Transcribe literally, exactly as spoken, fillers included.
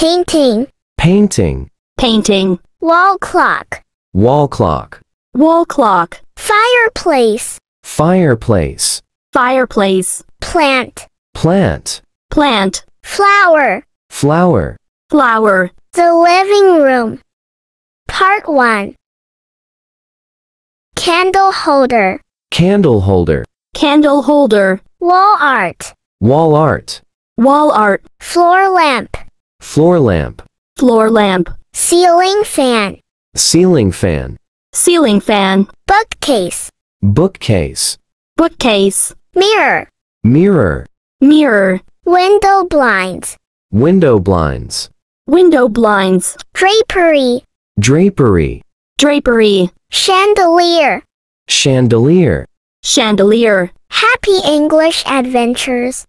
Painting. Painting. Painting. Wall clock. Wall clock. Wall clock. Fireplace. Fireplace. Fireplace. Plant. Plant. Plant. Flower. Flower. Flower. The living room. Part one. Candle holder. Candle holder. Candle holder. Wall art. Wall art. Wall art. Floor lamp. Floor lamp. Floor lamp. Ceiling fan. Ceiling fan. Ceiling fan. Bookcase. Bookcase. Bookcase. Mirror. Mirror. Mirror. Window blinds. Window blinds. Window blinds. Drapery. Drapery. Drapery. Chandelier. Chandelier. Chandelier. Happy English Adventures.